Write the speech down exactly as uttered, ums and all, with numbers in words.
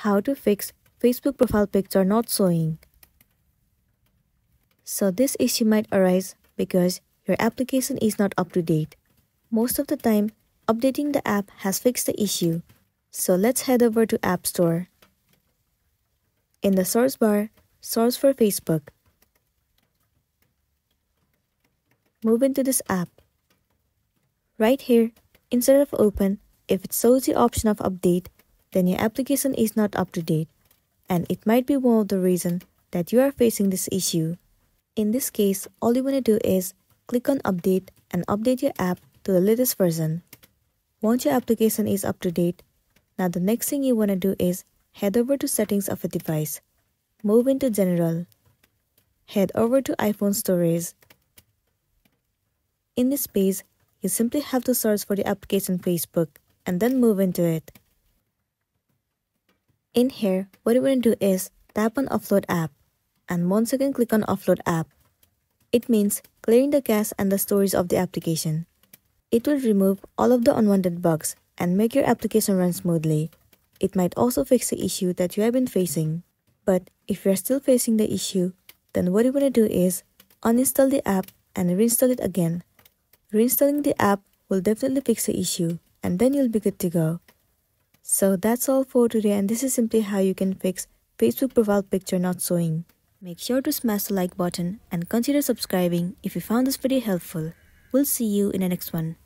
how to fix Facebook profile picture not showing. So this issue might arise because your application is not up to date. Most of the time, updating the app has fixed the issue. So let's head over to App Store. In the search bar, search for Facebook. Move into this app. Right here, instead of open, if it shows the option of update, then your application is not up to date, and it might be one of the reasons that you are facing this issue. In this case, all you want to do is click on update and update your app to the latest version. Once your application is up to date, now the next thing you want to do is head over to settings of a device. Move into general. Head over to iPhone storage. In this space, you simply have to search for the application Facebook and then move into it. In here, what you want to do is tap on Offload App and once again click on Offload App. It means clearing the cache and the storage of the application. It will remove all of the unwanted bugs and make your application run smoothly. It might also fix the issue that you have been facing. But if you are still facing the issue, then what you want to do is uninstall the app and reinstall it again. Reinstalling the app will definitely fix the issue, and then you'll be good to go. So that's all for today, and this is simply how you can fix Facebook profile picture not showing. Make sure to smash the like button and consider subscribing if you found this video helpful. We'll see you in the next one.